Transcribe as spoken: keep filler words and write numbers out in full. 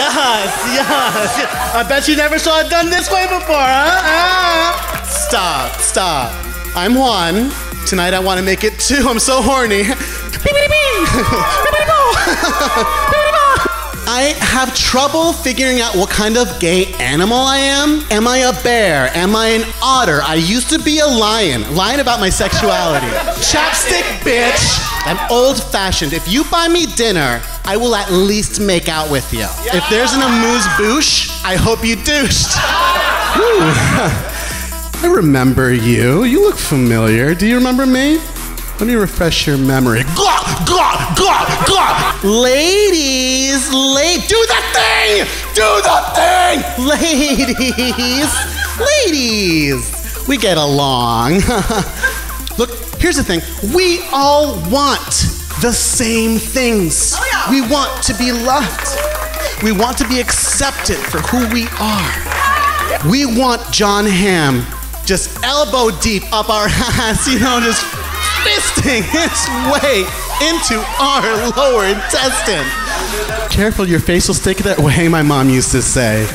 Yes, yes, yes. I bet you never saw it done this way before, huh? Ah. Stop, stop. I'm Juan. Tonight I want to make it two. I'm so horny. I have trouble figuring out what kind of gay animal I am. Am I a bear? Am I an otter? I used to be a lion. Lying about my sexuality. Chapstick, bitch. I'm old-fashioned. If you buy me dinner, I will at least make out with you. Yeah. If there's an amuse-bouche, I hope you douched. Ooh. I remember you. You look familiar. Do you remember me? Let me refresh your memory. Glop, glop, glop, glop. Ladies, ladies, do the thing! Do the thing! Ladies, ladies, we get along. Look, here's the thing. We all want the same things. Oh, yeah. We want to be loved. We want to be accepted for who we are. We want Jon Hamm just elbow deep up our ass, you know, just fisting his way into our lower intestine. Careful, your face will stick that way, my mom used to say.